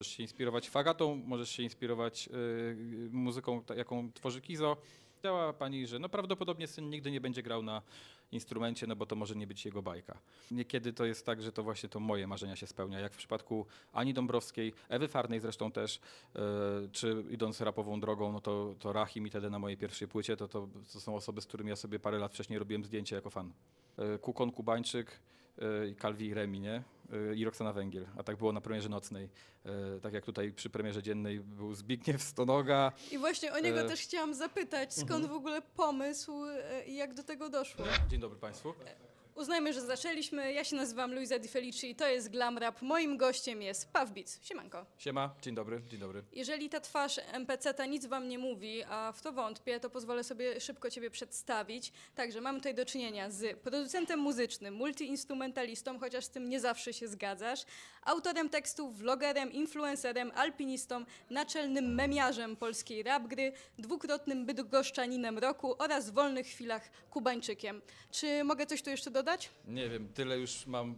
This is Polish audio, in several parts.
Możesz się inspirować Fagatą, możesz się inspirować muzyką, jaką tworzy Kizo. Chciała pani, że no prawdopodobnie syn nigdy nie będzie grał na instrumencie, no bo to może nie być jego bajka. Niekiedy to jest tak, że to właśnie to moje marzenia się spełnia, jak w przypadku Ani Dąbrowskiej, Ewy Farnej zresztą też, czy idąc rapową drogą, no to Rahim i Tede na mojej pierwszej płycie, to są osoby, z którymi ja sobie parę lat wcześniej robiłem zdjęcie jako fan. Kukon Kubańczyk i Calvi Remi, nie? I Roksana Węgiel, a tak było na premierze nocnej. Tak jak tutaj przy premierze dziennej był Zbigniew Stonoga. I właśnie o niego też chciałam zapytać, skąd w ogóle pomysł i jak do tego doszło? Dzień dobry Państwu. Uznajmy, że zaczęliśmy. Ja się nazywam Luisa Di Felici i to jest Glam Rap. Moim gościem jest Pawbeats. Siemanko. Siema, dzień dobry, dzień dobry. Jeżeli ta twarz MPC ta nic wam nie mówi, a w to wątpię, to pozwolę sobie szybko ciebie przedstawić. Także mamy tutaj do czynienia z producentem muzycznym, multiinstrumentalistą, chociaż z tym nie zawsze się zgadzasz, autorem tekstów, vlogerem, influencerem, alpinistą, naczelnym memiarzem polskiej rapgry, dwukrotnym bydgoszczaninem roku oraz w wolnych chwilach Kubańczykiem. Czy mogę coś tu jeszcze dodać? Nie wiem, tyle już mam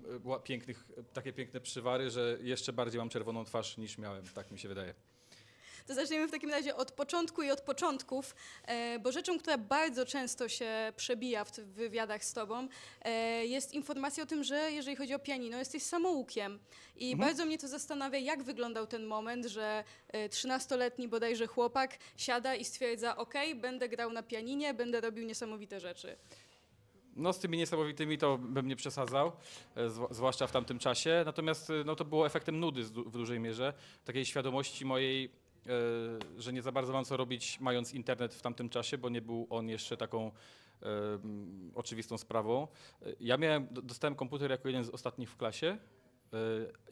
takie piękne przywary, że jeszcze bardziej mam czerwoną twarz niż miałem, tak mi się wydaje. To zaczniemy w takim razie od początku i od początków, bo rzeczą, która bardzo często się przebija w wywiadach z tobą, jest informacja o tym, że jeżeli chodzi o pianino, jesteś samoukiem. I bardzo mnie to zastanawia, jak wyglądał ten moment, że 13-letni bodajże chłopak siada i stwierdza, ok, będę grał na pianinie, będę robił niesamowite rzeczy. No z tymi niesamowitymi to bym nie przesadzał, zwłaszcza w tamtym czasie, natomiast no, to było efektem nudy w dużej mierze, takiej świadomości mojej, że nie za bardzo mam co robić mając internet w tamtym czasie, bo nie był on jeszcze taką oczywistą sprawą. Ja dostałem komputer jako jeden z ostatnich w klasie,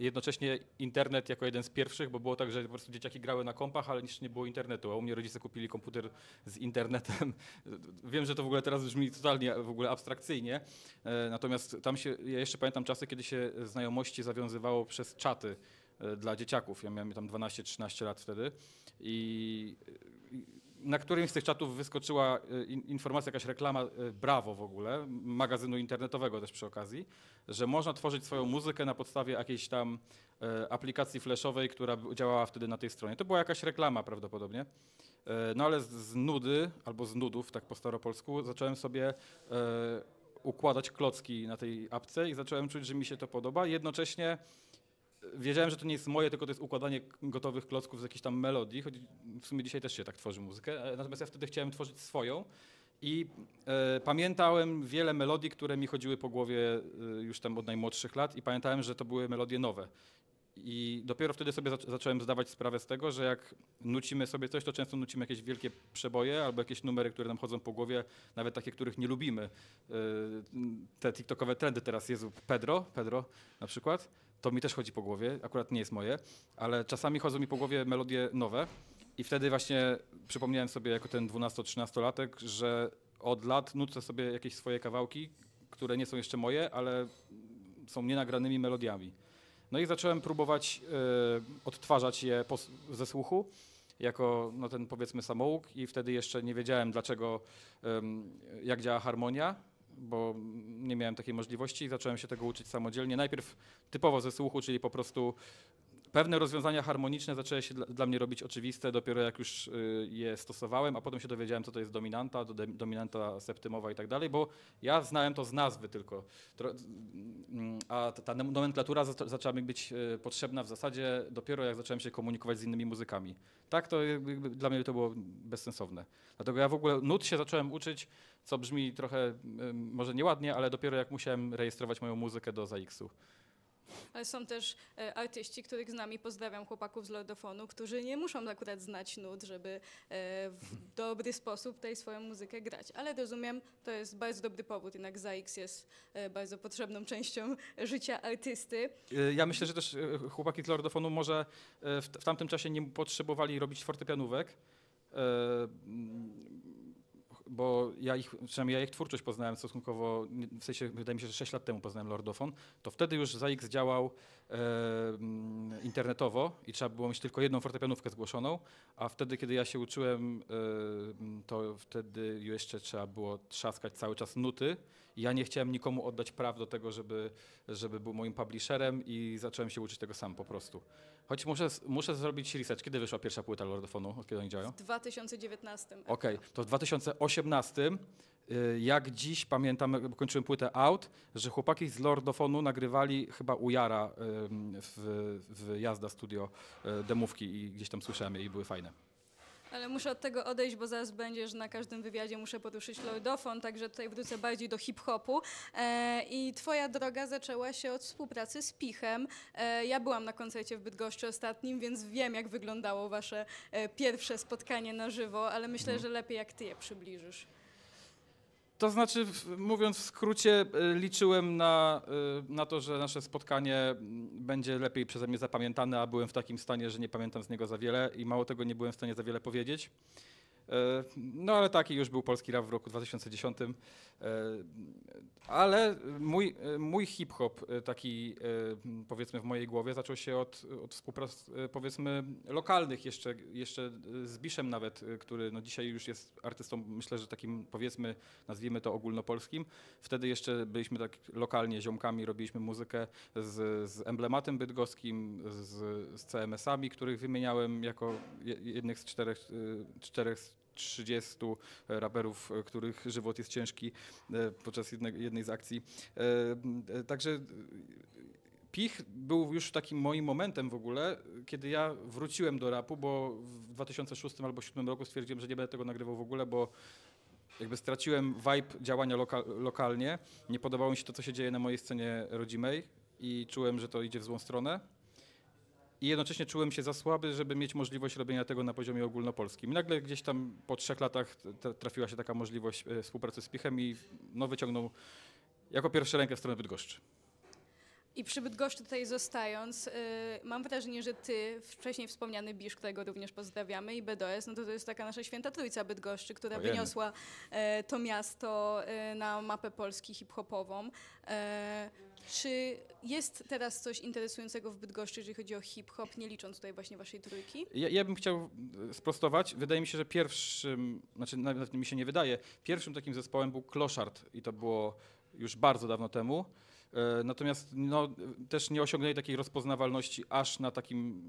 jednocześnie internet jako jeden z pierwszych, bo było tak, że po prostu dzieciaki grały na kompach, ale nic nie było internetu, a u mnie rodzice kupili komputer z internetem. Wiem, że to w ogóle teraz brzmi totalnie w ogóle abstrakcyjnie, natomiast tam ja jeszcze pamiętam czasy, kiedy się znajomości zawiązywało przez czaty dla dzieciaków. Ja miałem tam 12-13 lat wtedy i na którymś z tych czatów wyskoczyła informacja, jakaś reklama Bravo w ogóle, magazynu internetowego też przy okazji, że można tworzyć swoją muzykę na podstawie jakiejś tam aplikacji flashowej, która działała wtedy na tej stronie. To była jakaś reklama prawdopodobnie. No ale z nudy, albo z nudów, tak po staropolsku, zacząłem sobie układać klocki na tej apce i zacząłem czuć, że mi się to podoba. Jednocześnie wiedziałem, że to nie jest moje, tylko to jest układanie gotowych klocków z jakichś tam melodii, choć w sumie dzisiaj też się tak tworzy muzykę, natomiast ja wtedy chciałem tworzyć swoją i pamiętałem wiele melodii, które mi chodziły po głowie już tam od najmłodszych lat i pamiętałem, że to były melodie nowe. I dopiero wtedy sobie zacząłem zdawać sprawę z tego, że jak nucimy sobie coś, to często nucimy jakieś wielkie przeboje albo jakieś numery, które nam chodzą po głowie, nawet takie, których nie lubimy. Te tiktokowe trendy teraz, Jezu, Pedro na przykład, to mi też chodzi po głowie, akurat nie jest moje, ale czasami chodzą mi po głowie melodie nowe i wtedy właśnie przypomniałem sobie jako ten 12-13-latek, że od lat nucę sobie jakieś swoje kawałki, które nie są jeszcze moje, ale są nienagranymi melodiami. No i zacząłem próbować odtwarzać je ze słuchu, jako no, ten powiedzmy samouk i wtedy jeszcze nie wiedziałem dlaczego, jak działa harmonia, bo nie miałem takiej możliwości i zacząłem się tego uczyć samodzielnie. Najpierw typowo ze słuchu, czyli po prostu pewne rozwiązania harmoniczne zaczęły się dla mnie robić oczywiste, dopiero jak już je stosowałem, a potem się dowiedziałem, co to jest dominanta, dominanta septymowa i tak dalej, bo ja znałem to z nazwy tylko, a ta nomenklatura zaczęła mi być potrzebna w zasadzie dopiero jak zacząłem się komunikować z innymi muzykami. Tak, to jakby dla mnie to było bezsensowne. Dlatego ja w ogóle nut się zacząłem uczyć, co brzmi trochę może nieładnie, ale dopiero jak musiałem rejestrować moją muzykę do ZAIKS-u. Ale są też artyści, których z nami pozdrawiam, chłopaków z Lordofonu, którzy nie muszą akurat znać nut, żeby w dobry sposób tej swoją muzykę grać. Ale rozumiem, to jest bardzo dobry powód, jednak ZAIKS jest bardzo potrzebną częścią życia artysty. Ja myślę, że też chłopaki z Lordofonu może w tamtym czasie nie potrzebowali robić fortepianówek, bo przynajmniej ja ich twórczość poznałem stosunkowo, w sensie wydaje mi się, że 6 lat temu poznałem Lordofon, to wtedy już ZAIKS działał internetowo i trzeba było mieć tylko jedną fortepianówkę zgłoszoną, a wtedy, kiedy ja się uczyłem, to wtedy jeszcze trzeba było trzaskać cały czas nuty. Ja nie chciałem nikomu oddać praw do tego, żeby był moim publisherem i zacząłem się uczyć tego sam po prostu. Choć muszę zrobić research. Kiedy wyszła pierwsza płyta Lordofonu? Od kiedy oni działają? W 2019. Okej, to w 2018, jak dziś pamiętam, kończyłem płytę Out, że chłopaki z Lordofonu nagrywali chyba u Jara w Jazda Studio demówki i gdzieś tam słyszałem je i były fajne. Ale muszę od tego odejść, bo zaraz będziesz na każdym wywiadzie, muszę poruszyć Lordofon, także tutaj wrócę bardziej do hip-hopu. I twoja droga zaczęła się od współpracy z Pichem. Ja byłam na koncercie w Bydgoszczy ostatnim, więc wiem, jak wyglądało wasze pierwsze spotkanie na żywo, ale myślę, że lepiej, jak ty je przybliżysz. To znaczy, mówiąc w skrócie, liczyłem na to, że nasze spotkanie będzie lepiej przeze mnie zapamiętane, a byłem w takim stanie, że nie pamiętam z niego za wiele i mało tego, nie byłem w stanie za wiele powiedzieć. No ale taki już był polski rap w roku 2010. Ale mój hip-hop taki, powiedzmy, w mojej głowie zaczął się od współprac, powiedzmy, lokalnych jeszcze z Biszem nawet, który no dzisiaj już jest artystą, myślę, że takim, powiedzmy, nazwijmy to ogólnopolskim. Wtedy jeszcze byliśmy tak lokalnie ziomkami, robiliśmy muzykę z Emblematem Bydgoskim, z CMS-ami, których wymieniałem jako jednych z czterech 30 raperów, których żywot jest ciężki podczas jednej z akcji. Także Pih był już takim moim momentem w ogóle, kiedy ja wróciłem do rapu, bo w 2006 albo 2007 roku stwierdziłem, że nie będę tego nagrywał w ogóle, bo jakby straciłem vibe działania lokalnie. Nie podobało mi się to, co się dzieje na mojej scenie rodzimej i czułem, że to idzie w złą stronę. I jednocześnie czułem się za słaby, żeby mieć możliwość robienia tego na poziomie ogólnopolskim. I nagle gdzieś tam po 3 latach trafiła się taka możliwość współpracy z Pichem i no wyciągnął jako pierwszy rękę w stronę Bydgoszczy. I przy Bydgoszczy tutaj zostając, mam wrażenie, że ty, wcześniej wspomniany Bisz, którego również pozdrawiamy, i Bedoes, no to jest taka nasza święta trójca Bydgoszczy, która wyniosła to miasto na mapę Polski hip-hopową. Czy jest teraz coś interesującego w Bydgoszczy, jeżeli chodzi o hip-hop, nie licząc tutaj właśnie waszej trójki? Ja bym chciał sprostować. Wydaje mi się, że pierwszym, znaczy nawet mi się nie wydaje, pierwszym takim zespołem był Kloszard i to było już bardzo dawno temu. Natomiast no, też nie osiągnęli takiej rozpoznawalności aż na takim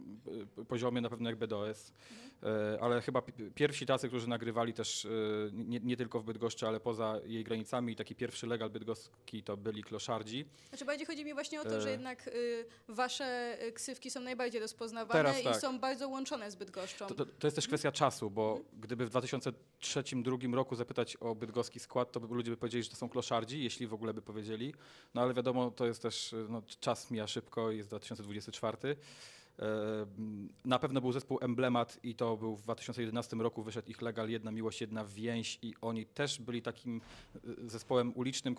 poziomie na pewno jak Bedoes, ale chyba pierwsi tacy, którzy nagrywali też nie tylko w Bydgoszczy, ale poza jej granicami, taki pierwszy legal bydgoski to byli Kloszardzi. Znaczy bardziej chodzi mi właśnie o to, że jednak wasze ksywki są najbardziej rozpoznawane teraz, tak. I są bardzo łączone z Bydgoszczą. To jest też kwestia czasu, bo gdyby w 2003-2002 roku zapytać o bydgoski skład, to ludzie by powiedzieli, że to są Kloszardzi, jeśli w ogóle by powiedzieli, no ale wiadomo, to jest też, no, czas mija szybko, jest 2024. Na pewno był zespół Emblemat i to był w 2011 roku, wyszedł ich legal Jedna Miłość, Jedna Więź i oni też byli takim zespołem ulicznym,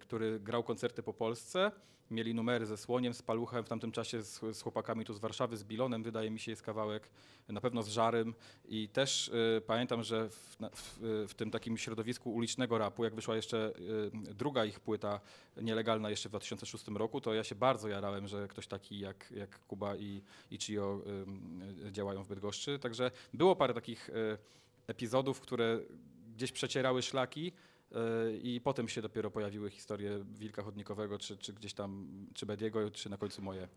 który grał koncerty po Polsce. Mieli numery ze Słoniem, z Paluchem, w tamtym czasie z chłopakami tu z Warszawy, z Bilonem, wydaje mi się, jest kawałek, na pewno z Żarym. I też pamiętam, że w tym takim środowisku ulicznego rapu, jak wyszła jeszcze druga ich płyta nielegalna jeszcze w 2006 roku, to ja się bardzo jarałem, że ktoś taki jak Kuba i Chio działają w Bydgoszczy. Także było parę takich epizodów, które gdzieś przecierały szlaki, i potem się dopiero pojawiły historie Wilka Chodnikowego, czy gdzieś tam, czy Bediego, czy na końcu moje.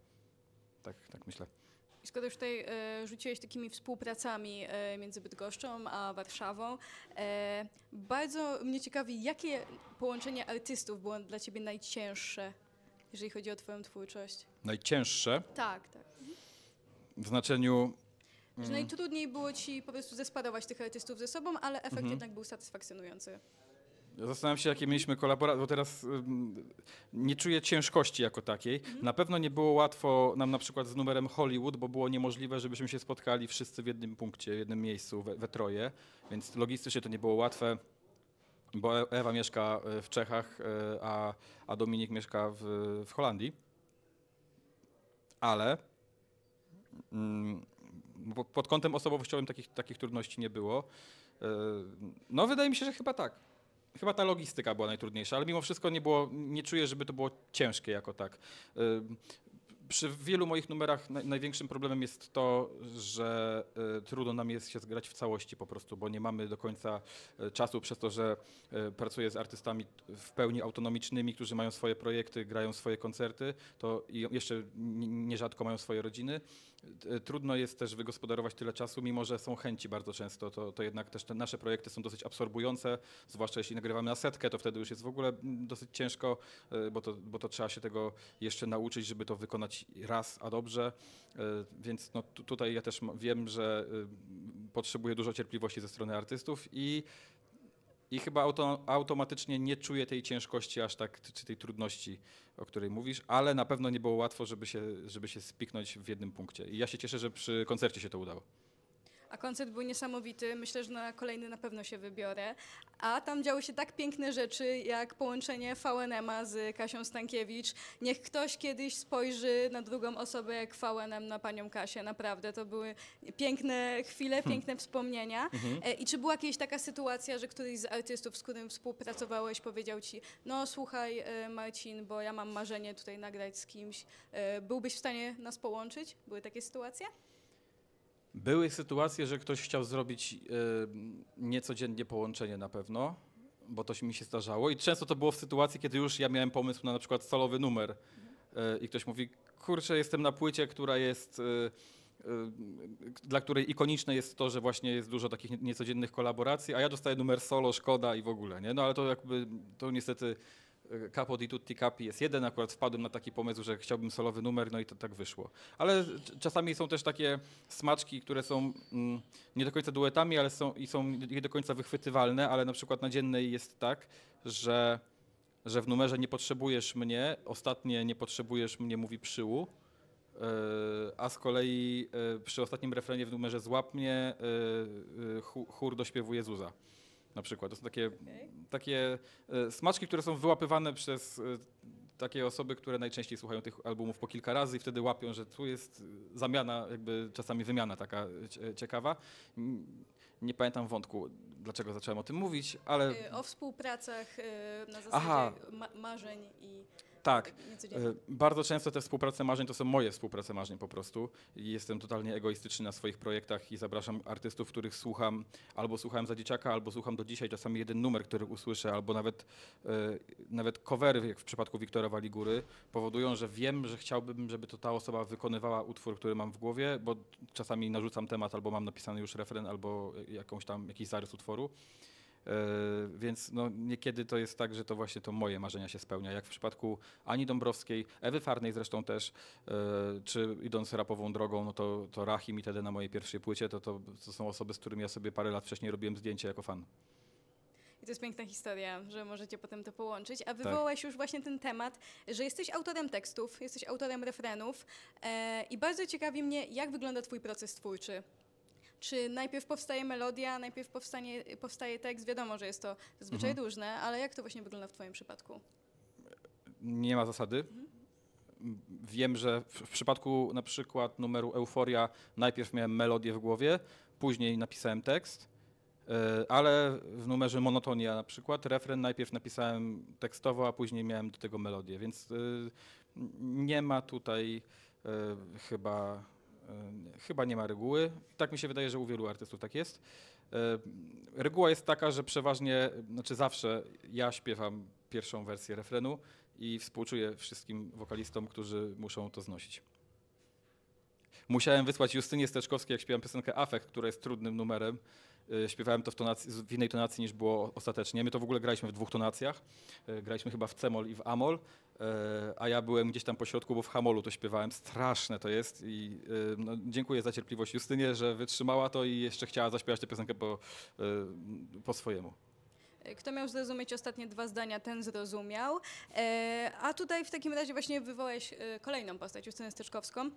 Tak myślę. I skoro już tutaj rzuciłeś takimi współpracami między Bydgoszczą a Warszawą, bardzo mnie ciekawi, jakie połączenie artystów było dla ciebie najcięższe, jeżeli chodzi o twoją twórczość? Najcięższe? Tak. W znaczeniu... Że najtrudniej było ci po prostu zesparować tych artystów ze sobą, ale efekt jednak był satysfakcjonujący. Zastanawiam się, jakie mieliśmy kolaboracje, bo teraz nie czuję ciężkości jako takiej. Na pewno nie było łatwo nam na przykład z numerem Hollywood, bo było niemożliwe, żebyśmy się spotkali wszyscy w jednym punkcie, w jednym miejscu, we troje, więc logistycznie to nie było łatwe, bo Ewa mieszka w Czechach, a Dominik mieszka w Holandii. Ale pod kątem osobowościowym takich trudności nie było. No wydaje mi się, że chyba tak. Chyba ta logistyka była najtrudniejsza, ale mimo wszystko nie czuję, żeby to było ciężkie jako tak. Przy wielu moich numerach największym problemem jest to, że trudno nam jest się zgrać w całości po prostu, bo nie mamy do końca czasu przez to, że pracuję z artystami w pełni autonomicznymi, którzy mają swoje projekty, grają swoje koncerty, to i jeszcze nierzadko mają swoje rodziny. Trudno jest też wygospodarować tyle czasu, mimo że są chęci bardzo często, to jednak też te nasze projekty są dosyć absorbujące, zwłaszcza jeśli nagrywamy na setkę, to wtedy już jest w ogóle dosyć ciężko, bo to trzeba się tego jeszcze nauczyć, żeby to wykonać raz, a dobrze, więc no tutaj ja też wiem, że potrzebuję dużo cierpliwości ze strony artystów i chyba automatycznie nie czuję tej ciężkości aż tak, czy tej trudności, o której mówisz, ale na pewno nie było łatwo, żeby się spiknąć w jednym punkcie. I ja się cieszę, że przy koncercie się to udało. A koncert był niesamowity, myślę, że na kolejny na pewno się wybiorę. A tam działy się tak piękne rzeczy, jak połączenie VNM-a z Kasią Stankiewicz. Niech ktoś kiedyś spojrzy na drugą osobę jak VNM na panią Kasię, naprawdę. To były piękne chwile, piękne wspomnienia. I czy była jakaś taka sytuacja, że któryś z artystów, z którym współpracowałeś, powiedział ci, no słuchaj Marcin, bo ja mam marzenie tutaj nagrać z kimś. Byłbyś w stanie nas połączyć? Były takie sytuacje? Były sytuacje, że ktoś chciał zrobić niecodziennie połączenie na pewno, bo to mi się zdarzało i często to było w sytuacji, kiedy już ja miałem pomysł na przykład solowy numer i ktoś mówi, kurczę, jestem na płycie, która jest, dla której ikoniczne jest to, że właśnie jest dużo takich niecodziennych kolaboracji, a ja dostaję numer solo, szkoda i w ogóle, nie? No ale to jakby, to niestety Capo di tutti capi jest jeden, akurat wpadłem na taki pomysł, że chciałbym solowy numer, no i to tak wyszło. Ale czasami są też takie smaczki, które są nie do końca duetami, ale są nie do końca wychwytywalne, ale na przykład na dziennej jest tak, że w numerze nie potrzebujesz mnie, ostatnie nie potrzebujesz mnie, mówi Przyłu, a z kolei przy ostatnim refrenie w numerze złap mnie, chór dośpiewuje Zuza. Na przykład. To są takie smaczki, które są wyłapywane przez takie osoby, które najczęściej słuchają tych albumów po kilka razy i wtedy łapią, że tu jest zamiana, jakby czasami wymiana taka ciekawa. Nie pamiętam wątku, dlaczego zacząłem o tym mówić, ale... O współpracach na zasadzie marzeń i... Tak, bardzo często te współprace marzeń to są moje współprace marzeń po prostu. Jestem totalnie egoistyczny na swoich projektach i zapraszam artystów, których słucham, albo słuchałem za dzieciaka, albo słucham do dzisiaj, czasami jeden numer, który usłyszę, albo nawet covery, jak w przypadku Wiktora Waligóry, powodują, że wiem, że chciałbym, żeby to ta osoba wykonywała utwór, który mam w głowie, bo czasami narzucam temat, albo mam napisany już refren, albo jakiś zarys utworu. Więc no, niekiedy to jest tak, że to właśnie to moje marzenia się spełnia, jak w przypadku Ani Dąbrowskiej, Ewy Farnej zresztą też, czy idąc rapową drogą, no to Rahim i Tede na mojej pierwszej płycie, to są osoby, z którymi ja sobie parę lat wcześniej robiłem zdjęcie jako fan. I to jest piękna historia, że możecie potem to połączyć. A wywołałeś już właśnie ten temat, że jesteś autorem tekstów, jesteś autorem refrenów i bardzo ciekawi mnie, jak wygląda twój proces twórczy. Czy najpierw powstaje melodia, najpierw powstaje tekst? Wiadomo, że jest to zazwyczaj różne, ale jak to właśnie wygląda w twoim przypadku? Nie ma zasady. Wiem, że w przypadku na przykład numeru Euforia najpierw miałem melodię w głowie, później napisałem tekst, ale w numerze Monotonia na przykład refren najpierw napisałem tekstowo, a później miałem do tego melodię, więc nie ma tutaj chyba nie ma reguły. Tak mi się wydaje, że u wielu artystów tak jest. Reguła jest taka, że przeważnie, znaczy zawsze ja śpiewam pierwszą wersję refrenu i współczuję wszystkim wokalistom, którzy muszą to znosić. Musiałem wysłać Justynie Steczkowskiej, jak śpiewam piosenkę Afekt, która jest trudnym numerem. Śpiewałem to w innej tonacji niż było ostatecznie. My to w ogóle graliśmy w dwóch tonacjach. Graliśmy chyba w c-moll i w a-moll, a ja byłem gdzieś tam po środku, bo w h-mollu to śpiewałem. Straszne to jest i no, dziękuję za cierpliwość Justynie, że wytrzymała to i jeszcze chciała zaśpiewać tę piosenkę po swojemu. Kto miał zrozumieć ostatnie dwa zdania, ten zrozumiał. A tutaj w takim razie właśnie wywołałeś kolejną postać, Justynę Steczkowską.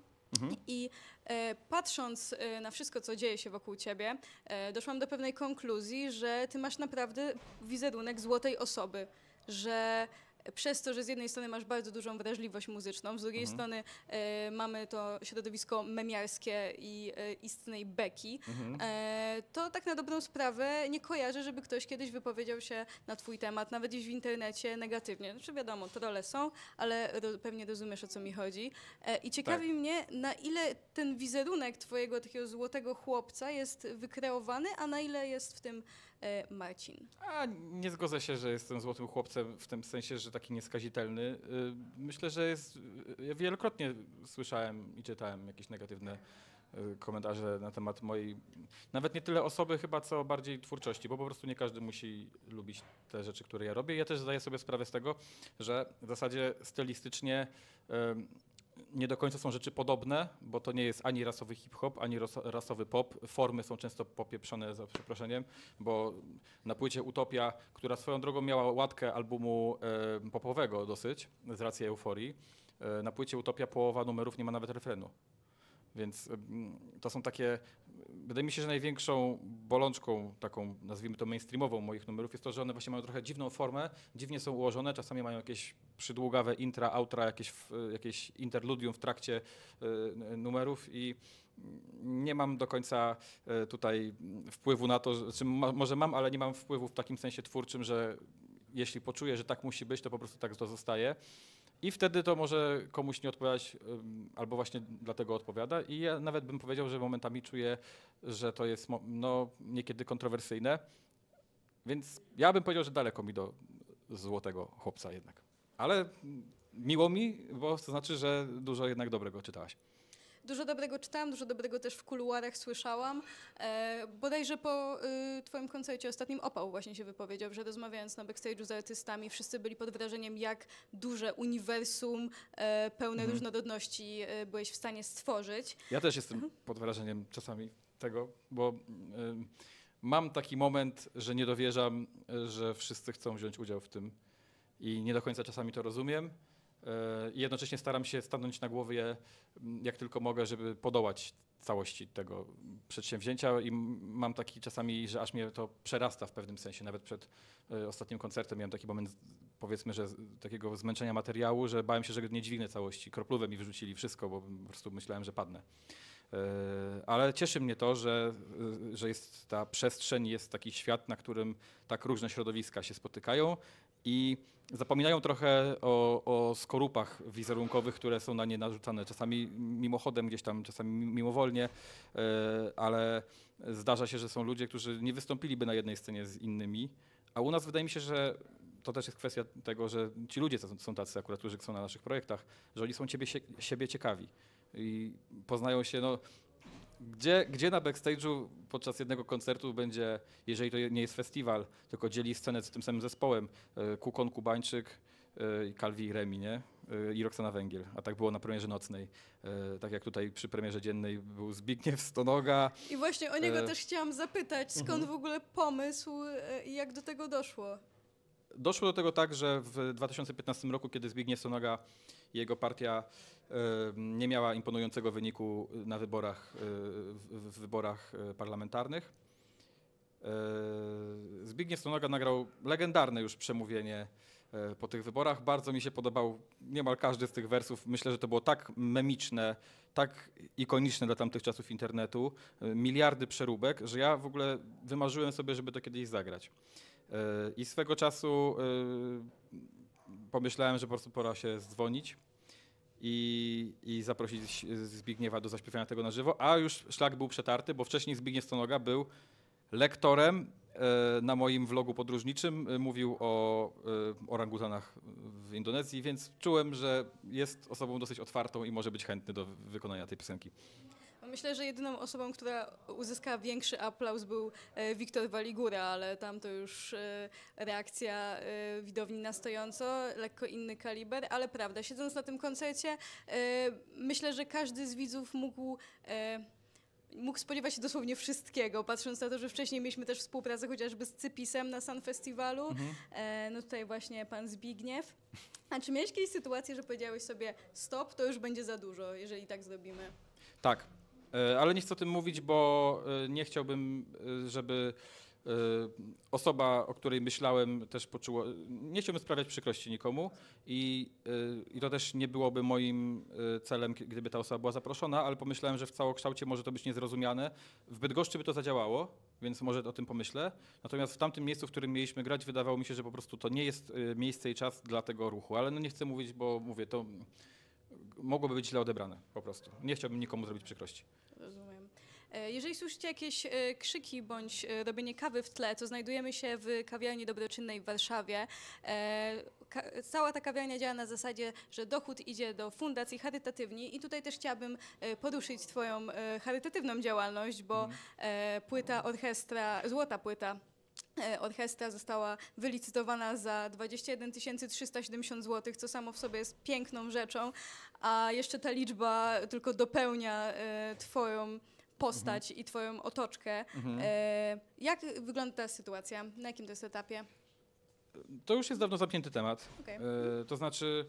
I patrząc na wszystko, co dzieje się wokół ciebie, doszłam do pewnej konkluzji, że ty masz naprawdę wizerunek złotej osoby, że przez to, że z jednej strony masz bardzo dużą wrażliwość muzyczną, z drugiej strony mamy to środowisko memiarskie i istnej beki, to tak na dobrą sprawę nie kojarzę, żeby ktoś kiedyś wypowiedział się na twój temat, nawet gdzieś w internecie negatywnie. Znaczy wiadomo, trolle są, ale pewnie rozumiesz, o co mi chodzi. I ciekawi mnie, na ile ten wizerunek twojego takiego złotego chłopca jest wykreowany, a na ile jest w tym Marcin? A nie zgodzę się, że jestem złotym chłopcem w tym sensie, że taki nieskazitelny. Myślę, że jest... Ja wielokrotnie słyszałem i czytałem jakieś negatywne komentarze na temat mojej... Nawet nie tyle osoby chyba, co bardziej twórczości, bo po prostu nie każdy musi lubić te rzeczy, które ja robię. Ja też zdaję sobie sprawę z tego, że w zasadzie stylistycznie nie do końca są rzeczy podobne, bo to nie jest ani rasowy hip-hop, ani rasowy pop. Formy są często popieprzone, za przeproszeniem, bo na płycie Utopia, która swoją drogą miała łatkę albumu popowego dosyć, z racji euforii, na płycie Utopia połowa numerów nie ma nawet refrenu. Więc to są takie, wydaje mi się, że największą bolączką taką, nazwijmy to mainstreamową moich numerów jest to, że one właśnie mają trochę dziwną formę, dziwnie są ułożone, czasami mają jakieś przydługawe intra, outra, jakieś interludium w trakcie numerów i nie mam do końca tutaj wpływu na to, może mam, ale nie mam wpływu w takim sensie twórczym, że jeśli poczuję, że tak musi być, to po prostu tak to zostaje. I wtedy to może komuś nie odpowiadać, albo właśnie dlatego odpowiada. I ja nawet bym powiedział, że momentami czuję, że to jest no, niekiedy kontrowersyjne. Więc ja bym powiedział, że daleko mi do złotego chłopca jednak. Ale miło mi, bo to znaczy, że dużo jednak dobrego czytałaś. Dużo dobrego czytałam, dużo dobrego też w kuluarach słyszałam. Bodajże po twoim koncercie ostatnim Opał właśnie się wypowiedział, że rozmawiając na backstage'u z artystami, wszyscy byli pod wrażeniem, jak duże uniwersum pełne różnorodności byłeś w stanie stworzyć. Ja też jestem pod wrażeniem czasami tego, bo mam taki moment, że nie dowierzam, że wszyscy chcą wziąć udział w tym i nie do końca czasami to rozumiem. I jednocześnie staram się stanąć na głowie, jak tylko mogę, żeby podołać całości tego przedsięwzięcia i mam taki czasami, że aż mnie to przerasta w pewnym sensie. Nawet przed ostatnim koncertem miałem taki moment, powiedzmy, że takiego zmęczenia materiału, że bałem się, że nie dźwignę całości. Kroplówę mi wyrzucili wszystko, bo po prostu myślałem, że padnę. Ale cieszy mnie to, że jest ta przestrzeń, jest taki świat, na którym tak różne środowiska się spotykają i zapominają trochę o skorupach wizerunkowych, które są na nie narzucane. Czasami mimochodem gdzieś tam, czasami mimowolnie, ale zdarza się, że są ludzie, którzy nie wystąpiliby na jednej scenie z innymi. A u nas wydaje mi się, że to też jest kwestia tego, że ci ludzie są tacy akurat, którzy są na naszych projektach, że oni są siebie ciekawi i poznają się, no, gdzie na backstage'u podczas jednego koncertu będzie, jeżeli to nie jest festiwal, tylko dzieli scenę z tym samym zespołem, Kukon Kubańczyk i Calvi Remi, nie? I Roksana Węgiel, a tak było na premierze nocnej. Tak jak tutaj przy premierze dziennej był Zbigniew Stonoga. I właśnie o niego też chciałam zapytać, skąd w ogóle pomysł i jak do tego doszło? Doszło do tego tak, że w 2015 roku, kiedy Zbigniew Stonoga i jego partia nie miała imponującego wyniku na wyborach, w wyborach parlamentarnych, Zbigniew Stonoga nagrał legendarne już przemówienie po tych wyborach. Bardzo mi się podobał niemal każdy z tych wersów. Myślę, że to było tak memiczne, tak ikoniczne dla tamtych czasów internetu, miliardy przeróbek, że ja w ogóle wymarzyłem sobie, żeby to kiedyś zagrać. I swego czasu pomyślałem, że po prostu pora się dzwonić i zaprosić Zbigniewa do zaśpiewania tego na żywo, a już szlak był przetarty, bo wcześniej Zbigniew Stonoga był lektorem na moim vlogu podróżniczym, mówił o orangutanach w Indonezji, więc czułem, że jest osobą dosyć otwartą i może być chętny do wykonania tej piosenki. Myślę, że jedyną osobą, która uzyskała większy aplauz był Wiktor Waligóra, ale tam to już reakcja widowni na stojąco, lekko inny kaliber, ale prawda, siedząc na tym koncercie, myślę, że każdy z widzów mógł spodziewać się dosłownie wszystkiego, patrząc na to, że wcześniej mieliśmy też współpracę chociażby z Cypisem na Sun Festiwalu. No tutaj właśnie pan Zbigniew. A czy miałeś kiedyś sytuację, że powiedziałeś sobie stop, to już będzie za dużo, jeżeli tak zrobimy? Tak. Ale nie chcę o tym mówić, bo nie chciałbym, żeby osoba, o której myślałem, też poczuła, nie chciałbym sprawiać przykrości nikomu i to też nie byłoby moim celem, gdyby ta osoba była zaproszona, ale pomyślałem, że w całokształcie może to być niezrozumiane. W Bydgoszczy by to zadziałało, więc może o tym pomyślę. Natomiast w tamtym miejscu, w którym mieliśmy grać, wydawało mi się, że po prostu to nie jest miejsce i czas dla tego ruchu, ale no nie chcę mówić, bo mówię, to mogłoby być źle odebrane po prostu. Nie chciałbym nikomu zrobić przykrości. Rozumiem. Jeżeli słyszycie jakieś krzyki bądź robienie kawy w tle, to znajdujemy się w kawiarni dobroczynnej w Warszawie. Cała ta kawiarnia działa na zasadzie, że dochód idzie do fundacji charytatywnej i tutaj też chciałabym poruszyć twoją charytatywną działalność, bo płyta orchestra, złota płyta orchestra została wylicytowana za 21 370 zł, co samo w sobie jest piękną rzeczą, a jeszcze ta liczba tylko dopełnia twoją postać i twoją otoczkę. Jak wygląda ta sytuacja? Na jakim to jest etapie? To już jest dawno zamknięty temat. Okay. To znaczy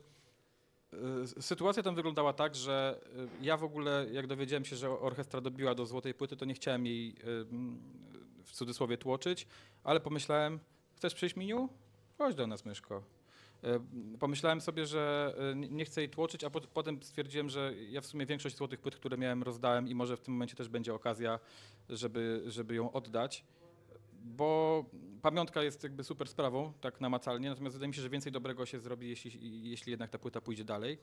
sytuacja tam wyglądała tak, że ja w ogóle jak dowiedziałem się, że orkiestra dobiła do złotej płyty, to nie chciałem jej w cudzysłowie tłoczyć, ale pomyślałem, chcesz przyjść, Miniu? Chodź do nas, myszko. Pomyślałem sobie, że nie chcę jej tłoczyć, a potem stwierdziłem, że ja w sumie większość złotych płyt, które miałem, rozdałem i może w tym momencie też będzie okazja, żeby ją oddać, bo pamiątka jest jakby super sprawą, tak namacalnie, natomiast wydaje mi się, że więcej dobrego się zrobi, jeśli jednak ta płyta pójdzie dalej.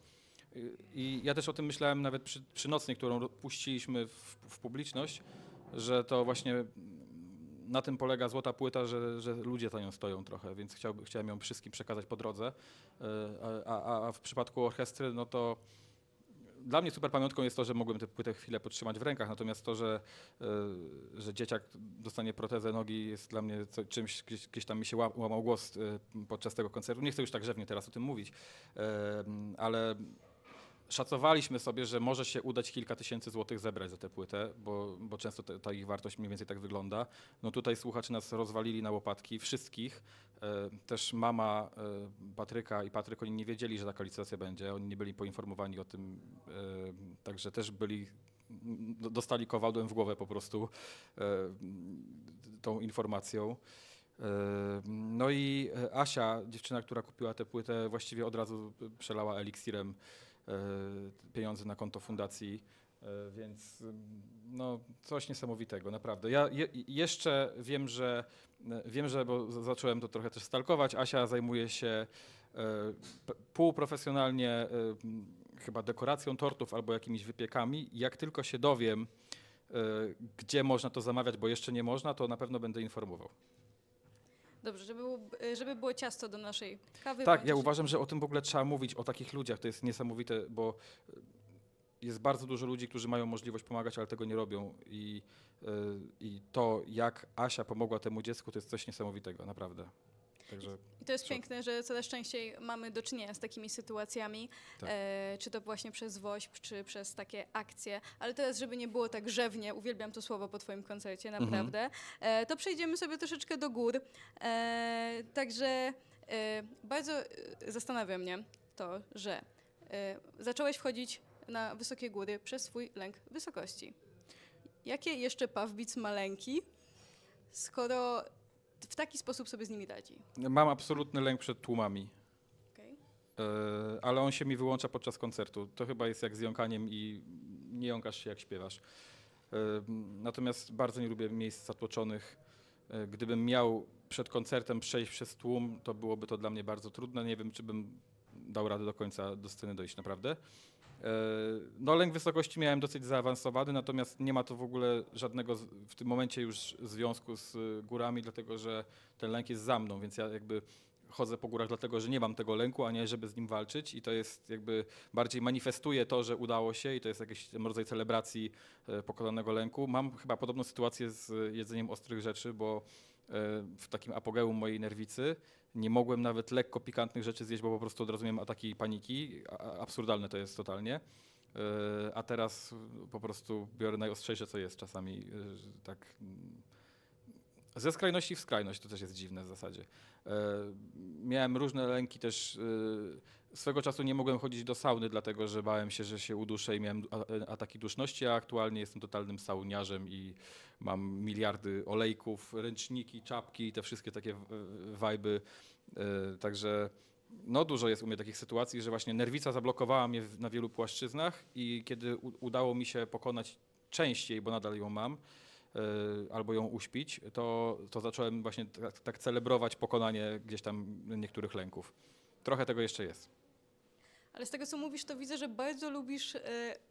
I ja też o tym myślałem nawet przy nocnej, którą puściliśmy w publiczność, że to właśnie na tym polega złota płyta, że ludzie za nią stoją trochę, więc chciałem ją wszystkim przekazać po drodze. A w przypadku orkiestry, no to dla mnie super pamiątką jest to, że mogłem tę płytę chwilę podtrzymać w rękach, natomiast to, że dzieciak dostanie protezę nogi, jest dla mnie czymś, gdzieś tam mi się łamał głos podczas tego koncertu. Nie chcę już tak grzewnie teraz o tym mówić, ale szacowaliśmy sobie, że może się udać kilka tysięcy złotych zebrać za tę płytę, bo często ta ich wartość mniej więcej tak wygląda. No tutaj słuchacze nas rozwalili na łopatki, wszystkich. Też mama Patryka i Patryk, oni nie wiedzieli, że taka licytacja będzie, oni nie byli poinformowani o tym, także też dostali kowadłem w głowę po prostu tą informacją. No i Asia, dziewczyna, która kupiła tę płytę, właściwie od razu przelała eliksirem pieniądze na konto fundacji, więc no coś niesamowitego, naprawdę. Ja jeszcze wiem, że bo zacząłem to trochę też stalkować, Asia zajmuje się półprofesjonalnie chyba dekoracją tortów albo jakimiś wypiekami. Jak tylko się dowiem, gdzie można to zamawiać, bo jeszcze nie można, to na pewno będę informował. Dobrze, żeby było ciasto do naszej kawy. Tak, ja uważam, że o tym w ogóle trzeba mówić, o takich ludziach. To jest niesamowite, bo jest bardzo dużo ludzi, którzy mają możliwość pomagać, ale tego nie robią. I to, jak Asia pomogła temu dziecku, to jest coś niesamowitego, naprawdę. Także i to jest piękne, że coraz częściej mamy do czynienia z takimi sytuacjami, tak. Czy to właśnie przez WOŚP, czy przez takie akcje, ale teraz, żeby nie było tak grzewnie, uwielbiam to słowo po twoim koncercie, naprawdę, to przejdziemy sobie troszeczkę do gór. Także bardzo zastanawia mnie to, że zacząłeś wchodzić na wysokie góry przez swój lęk wysokości. Jakie jeszcze Pawbeats ma lęki, skoro w taki sposób sobie z nimi radzi? Mam absolutny lęk przed tłumami, okay. Ale on się mi wyłącza podczas koncertu. To chyba jest jak z jąkaniem i nie jąkasz się jak śpiewasz. Natomiast bardzo nie lubię miejsc zatłoczonych. Gdybym miał przed koncertem przejść przez tłum, to byłoby to dla mnie bardzo trudne. Nie wiem, czy bym dał radę do końca do sceny dojść, naprawdę. No lęk wysokości miałem dosyć zaawansowany, natomiast nie ma to w ogóle żadnego w tym momencie już związku z górami, dlatego że ten lęk jest za mną, więc ja jakby chodzę po górach dlatego, że nie mam tego lęku, a nie żeby z nim walczyć i to jest jakby bardziej manifestuje to, że udało się i to jest jakiś rodzaj celebracji pokonanego lęku. Mam chyba podobną sytuację z jedzeniem ostrych rzeczy, bo w takim apogeum mojej nerwicy nie mogłem nawet lekko pikantnych rzeczy zjeść, bo po prostu od razu miałem ataki paniki. Absurdalne to jest totalnie. A teraz po prostu biorę najostrzejsze, co jest czasami. Tak Ze skrajności w skrajność, to też jest dziwne w zasadzie. Miałem różne lęki też. Swego czasu nie mogłem chodzić do sauny, dlatego że bałem się, że się uduszę i miałem ataki duszności, a aktualnie jestem totalnym sauniarzem i mam miliardy olejków, ręczniki, czapki i te wszystkie takie wajby. Także no, dużo jest u mnie takich sytuacji, że właśnie nerwica zablokowała mnie na wielu płaszczyznach i kiedy udało mi się pokonać częściej, bo nadal ją mam, albo ją uśpić, to zacząłem właśnie tak celebrować pokonanie gdzieś tam niektórych lęków. Trochę tego jeszcze jest. Ale z tego, co mówisz, to widzę, że bardzo lubisz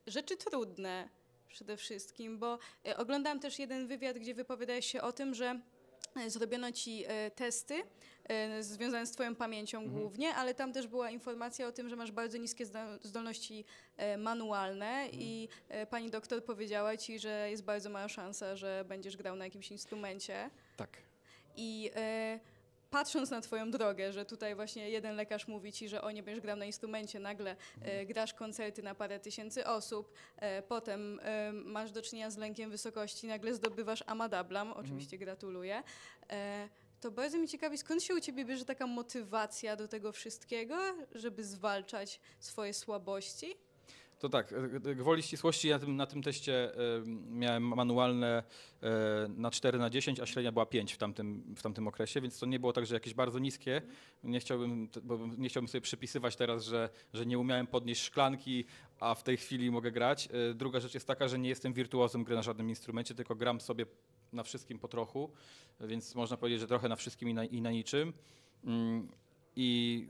rzeczy trudne przede wszystkim, bo oglądałam też jeden wywiad, gdzie wypowiadałeś się o tym, że zrobiono ci testy związane z twoją pamięcią głównie, ale tam też była informacja o tym, że masz bardzo niskie zdolności manualne i pani doktor powiedziała ci, że jest bardzo mała szansa, że będziesz grał na jakimś instrumencie. Tak. I patrząc na twoją drogę, że tutaj właśnie jeden lekarz mówi ci, że o, nie będziesz grał na instrumencie, nagle grasz koncerty na parę tysięcy osób, potem masz do czynienia z lękiem wysokości, nagle zdobywasz Ama Dablam, oczywiście gratuluję. To bardzo mi ciekawi, skąd się u ciebie bierze taka motywacja do tego wszystkiego, żeby zwalczać swoje słabości? To tak, gwoli ścisłości na tym teście miałem manualne na 4/10, a średnia była 5 w tamtym okresie, więc to nie było tak, że jakieś bardzo niskie. Nie chciałbym sobie przypisywać teraz, że nie umiałem podnieść szklanki, a w tej chwili mogę grać. Druga rzecz jest taka, że nie jestem wirtuozem gry na żadnym instrumencie, tylko gram sobie na wszystkim po trochu, więc można powiedzieć, że trochę na wszystkim i na niczym. I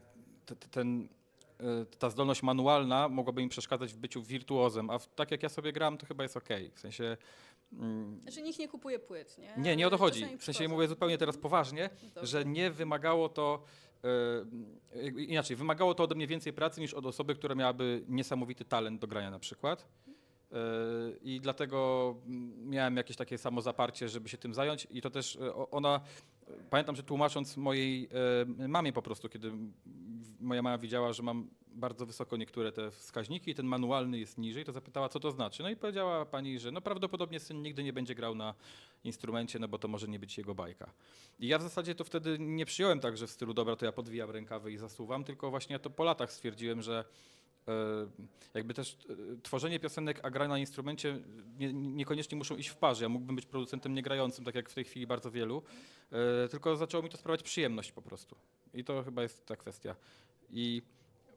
ta zdolność manualna mogłaby mi przeszkadzać w byciu wirtuozem, a tak jak ja sobie gram, to chyba jest okej. W sensie... Znaczy nikt nie kupuje płyt, nie? Nie, nie o to chodzi. W sensie mówię zupełnie teraz poważnie, że nie wymagało to... Inaczej, wymagało to ode mnie więcej pracy niż od osoby, która miałaby niesamowity talent do grania na przykład. I dlatego miałem jakieś takie samozaparcie, żeby się tym zająć i to też ona... Pamiętam, że tłumacząc mojej mamie po prostu, kiedy moja mama widziała, że mam bardzo wysoko niektóre te wskaźniki i ten manualny jest niżej, to zapytała, co to znaczy. No i powiedziała pani, że no prawdopodobnie syn nigdy nie będzie grał na instrumencie, no bo to może nie być jego bajka. I ja w zasadzie to wtedy nie przyjąłem tak, że w stylu dobra, to ja podwijam rękawy i zasuwam, tylko właśnie ja to po latach stwierdziłem, że jakby też tworzenie piosenek, a granie na instrumencie niekoniecznie muszą iść w parze. Ja mógłbym być producentem niegrającym, tak jak w tej chwili bardzo wielu, tylko zaczęło mi to sprawiać przyjemność po prostu. I to chyba jest ta kwestia. I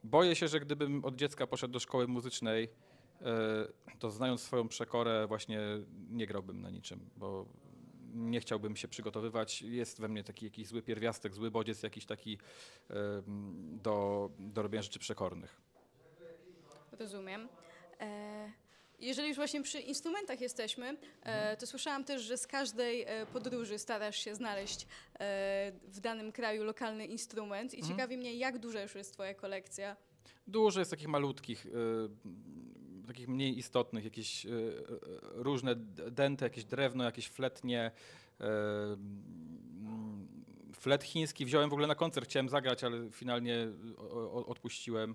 boję się, że gdybym od dziecka poszedł do szkoły muzycznej, to znając swoją przekorę właśnie nie grałbym na niczym, bo nie chciałbym się przygotowywać. Jest we mnie taki jakiś zły pierwiastek, zły bodziec jakiś taki do robienia rzeczy przekornych. Rozumiem. Jeżeli już właśnie przy instrumentach jesteśmy, to słyszałam też, że z każdej podróży starasz się znaleźć w danym kraju lokalny instrument i ciekawi mnie, jak duża już jest twoja kolekcja? Dużo jest takich malutkich, takich mniej istotnych, jakieś różne dęte, jakieś drewno, jakieś fletnie. Flet chiński wziąłem w ogóle na koncert, chciałem zagrać, ale finalnie odpuściłem.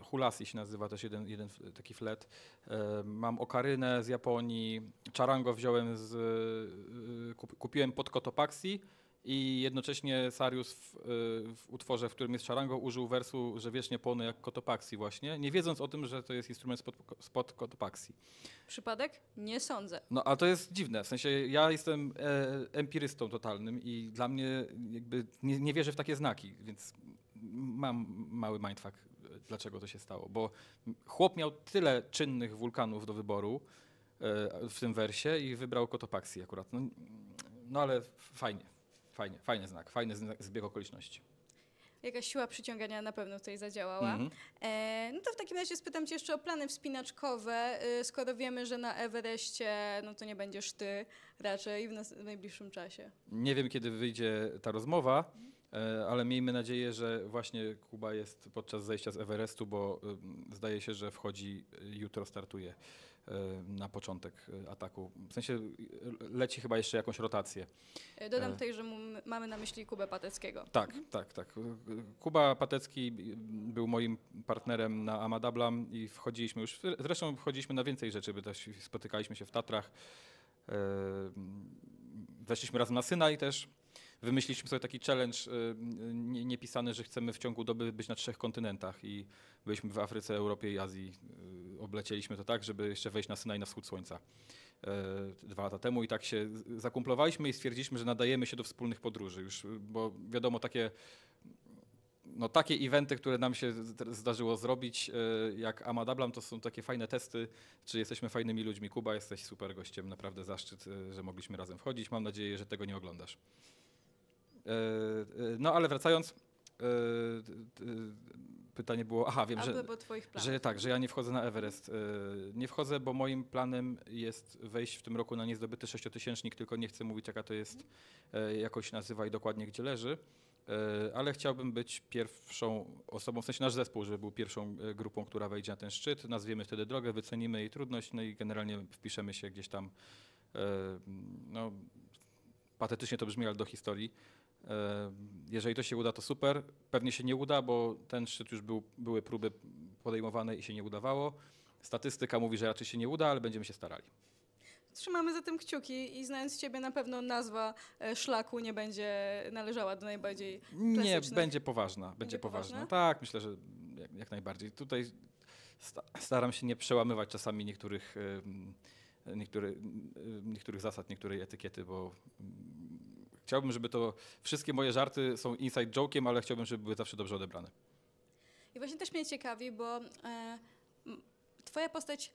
Hulasi się nazywa też jeden taki flet. Mam okarynę z Japonii, czarango wziąłem kupiłem pod Cotopaxi i jednocześnie Sarius w utworze, w którym jest czarango, użył wersu, że wiecznie płonę jak Cotopaxi właśnie, nie wiedząc o tym, że to jest instrument spod Cotopaxi. Przypadek? Nie sądzę. No a to jest dziwne, w sensie ja jestem empirystą totalnym i dla mnie jakby nie wierzę w takie znaki, więc mam mały mindfuck, dlaczego to się stało, bo chłop miał tyle czynnych wulkanów do wyboru w tym wersie i wybrał Cotopaxi akurat. No ale fajny znak, fajny zbieg okoliczności. Jakaś siła przyciągania na pewno tutaj zadziałała. No to w takim razie spytam cię jeszcze o plany wspinaczkowe, skoro wiemy, że na Everestie no to nie będziesz ty raczej w najbliższym czasie. Nie wiem, kiedy wyjdzie ta rozmowa. Ale miejmy nadzieję, że właśnie Kuba jest podczas zejścia z Everestu, bo zdaje się, że wchodzi, jutro startuje na początek ataku. W sensie leci chyba jeszcze jakąś rotację. Dodam tutaj, że mamy na myśli Kubę Pateckiego. Tak, tak, tak. Kuba Patecki był moim partnerem na Ama Dablam i wchodziliśmy już, zresztą wchodziliśmy na więcej rzeczy, bo też spotykaliśmy się w Tatrach. weszliśmy razem na Synaj też. Wymyśliliśmy sobie taki challenge niepisany, że chcemy w ciągu doby być na 3 kontynentach i byliśmy w Afryce, Europie i Azji. Oblecieliśmy to tak, żeby jeszcze wejść na Synaj na wschód słońca 2 lata temu i tak się zakumplowaliśmy i stwierdziliśmy, że nadajemy się do wspólnych podróży już, bo wiadomo takie, no, takie eventy, które nam się zdarzyło zrobić jak Ama Dablam, to są takie fajne testy, czy jesteśmy fajnymi ludźmi. Kuba, jesteś super gościem, naprawdę zaszczyt, że mogliśmy razem wchodzić. Mam nadzieję, że tego nie oglądasz. No ale wracając, pytanie było, aha, wiem, że ja nie wchodzę na Everest. Nie wchodzę, bo moim planem jest wejść w tym roku na niezdobyty 6000, tylko nie chcę mówić, jaka to jest jakoś nazywa i dokładnie gdzie leży, ale chciałbym być pierwszą osobą, w sensie nasz zespół, żeby był pierwszą grupą, która wejdzie na ten szczyt. Nazwiemy wtedy drogę, wycenimy jej trudność, no i generalnie wpiszemy się gdzieś tam, no patetycznie to brzmi, ale do historii. Jeżeli to się uda, to super. Pewnie się nie uda, bo ten szczyt już były próby podejmowane i się nie udawało. Statystyka mówi, że raczej się nie uda, ale będziemy się starali. Trzymamy za tym kciuki i znając Ciebie na pewno nazwa szlaku nie będzie należała do najbardziej klasycznych. Nie, będzie poważna. Będzie poważna? Tak, myślę, że jak najbardziej. Tutaj staram się nie przełamywać czasami niektórych zasad, niektórej etykiety, bo chciałbym, żeby to wszystkie moje żarty są inside joke'iem, ale chciałbym, żeby były zawsze dobrze odebrane. I właśnie też mnie ciekawi, bo twoja postać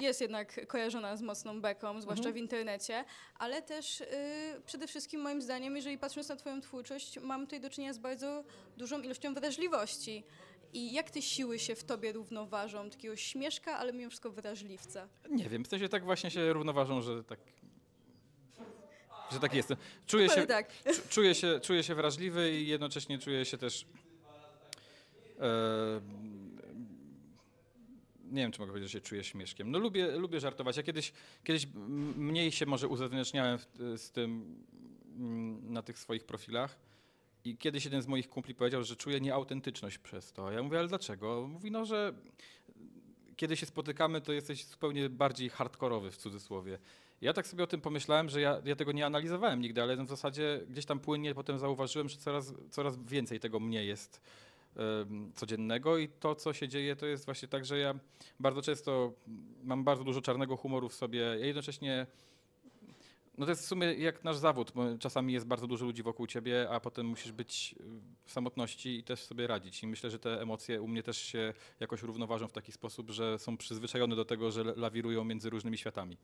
jest jednak kojarzona z mocną beką, zwłaszcza w internecie, ale też przede wszystkim moim zdaniem, jeżeli patrząc na twoją twórczość, mam tutaj do czynienia z bardzo dużą ilością wrażliwości. I jak te siły się w tobie równoważą? Takiego śmieszka, ale mimo wszystko wrażliwca. Nie wiem, w sensie tak właśnie się równoważą, że tak jestem. Czuję się wrażliwy i jednocześnie czuję się też... nie wiem, czy mogę powiedzieć, że się czuję śmieszkiem. No lubię żartować. Ja kiedyś mniej się może uzewnętrzniałem z tym na tych swoich profilach. I kiedyś jeden z moich kumpli powiedział, że czuje nieautentyczność przez to. Ja mówię, ale dlaczego? Mówi, no, że kiedy się spotykamy, to jesteś zupełnie bardziej hardkorowy w cudzysłowie. Ja tak sobie o tym pomyślałem, że ja tego nie analizowałem nigdy, ale w zasadzie gdzieś tam płynnie potem zauważyłem, że coraz więcej tego mnie jest codziennego i to, co się dzieje, to jest właśnie tak, że ja bardzo często mam bardzo dużo czarnego humoru w sobie, ja jednocześnie... No to jest w sumie jak nasz zawód, bo czasami jest bardzo dużo ludzi wokół ciebie, a potem musisz być w samotności i też sobie radzić. I myślę, że te emocje u mnie też się jakoś równoważą w taki sposób, że są przyzwyczajone do tego, że lawirują między różnymi światami.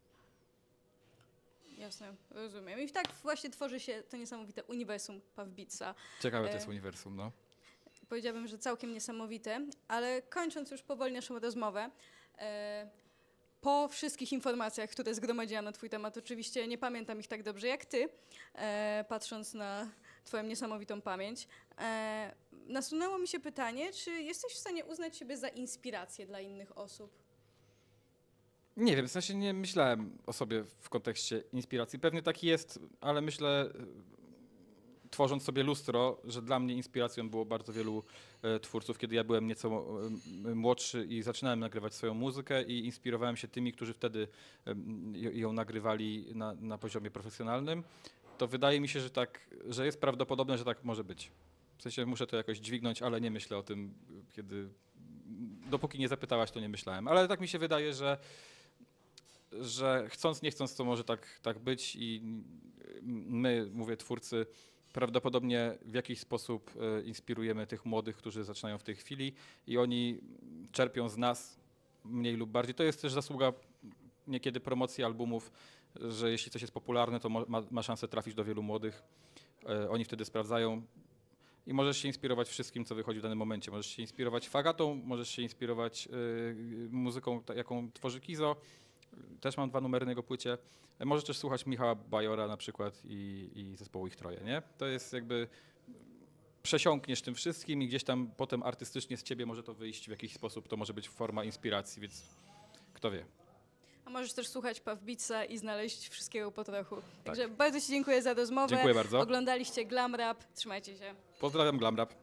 Jasne, rozumiem. I tak właśnie tworzy się to niesamowite uniwersum Pawbeatsa. Ciekawe to jest uniwersum, no. Powiedziałabym, że całkiem niesamowite, ale kończąc już powoli naszą rozmowę, po wszystkich informacjach, które zgromadziłam na twój temat, oczywiście nie pamiętam ich tak dobrze jak ty, patrząc na twoją niesamowitą pamięć, nasunęło mi się pytanie, czy jesteś w stanie uznać siebie za inspirację dla innych osób? Nie wiem, w sensie nie myślałem o sobie w kontekście inspiracji. Pewnie taki jest, ale myślę, tworząc sobie lustro, że dla mnie inspiracją było bardzo wielu twórców, kiedy ja byłem nieco młodszy i zaczynałem nagrywać swoją muzykę i inspirowałem się tymi, którzy wtedy ją nagrywali na poziomie profesjonalnym, to wydaje mi się, że tak, że jest prawdopodobne, że tak może być. W sensie muszę to jakoś dźwignąć, ale nie myślę o tym, dopóki nie zapytałaś, to nie myślałem. Ale tak mi się wydaje, że chcąc, nie chcąc, to może tak być i my, mówię, twórcy, prawdopodobnie w jakiś sposób inspirujemy tych młodych, którzy zaczynają w tej chwili i oni czerpią z nas mniej lub bardziej. To jest też zasługa niekiedy promocji albumów, że jeśli coś jest popularne, to ma szansę trafić do wielu młodych. Oni wtedy sprawdzają i możesz się inspirować wszystkim, co wychodzi w danym momencie. Możesz się inspirować Fagatą, możesz się inspirować muzyką, jaką tworzy Kizo. Też mam 2 numery na jego płycie. Możesz też słuchać Michała Bajora na przykład i zespołu Ich Troje, nie? To jest jakby... Przesiąkniesz tym wszystkim i gdzieś tam potem artystycznie z ciebie może to wyjść w jakiś sposób. To może być forma inspiracji, więc kto wie. A możesz też słuchać Pawbeatsa i znaleźć wszystkiego po trochu. Tak. Także bardzo ci dziękuję za rozmowę. Dziękuję bardzo. Oglądaliście Glam Rap. Trzymajcie się. Pozdrawiam Glam Rap.